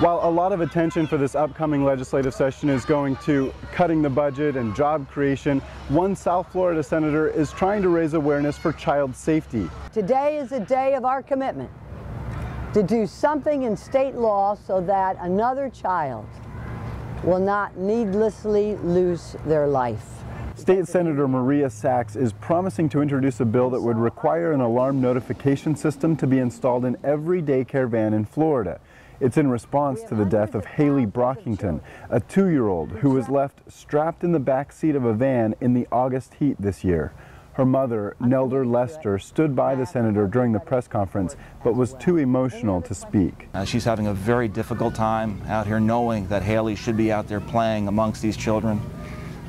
While a lot of attention for this upcoming legislative session is going to cutting the budget and job creation, one South Florida senator is trying to raise awareness for child safety. Today is a day of our commitment to do something in state law so that another child will not needlessly lose their life. State Senator Maria Sachs is promising to introduce a bill that would require an alarm notification system to be installed in every daycare van in Florida. It's in response to the death of Haile Brockington, a 2-year-old who was left strapped in the back seat of a van in the August heat this year. Her mother, Nelda Lester, stood by the senator during the press conference but was too emotional to speak. She's having a very difficult time out here, knowing that Haile should be out there playing amongst these children,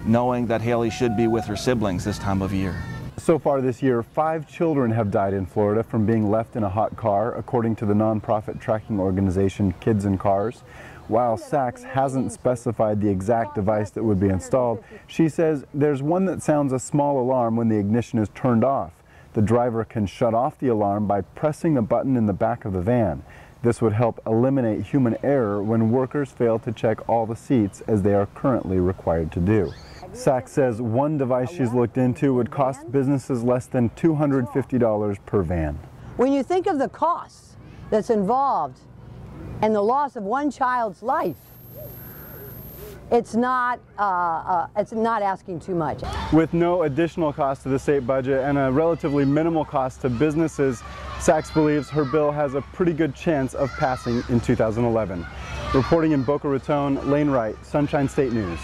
knowing that Haile should be with her siblings this time of year. So far this year, 5 children have died in Florida from being left in a hot car, according to the nonprofit tracking organization Kids in Cars. While Sachs hasn't specified the exact device that would be installed, she says there's one that sounds a small alarm when the ignition is turned off. The driver can shut off the alarm by pressing the button in the back of the van. This would help eliminate human error when workers fail to check all the seats, as they are currently required to do. Sachs says one device she's looked into would cost businesses less than $250 per van. When you think of the cost that's involved and the loss of one child's life, it's not asking too much. With no additional cost to the state budget and a relatively minimal cost to businesses, Sachs believes her bill has a pretty good chance of passing in 2011. Reporting in Boca Raton, Lane Wright, Sunshine State News.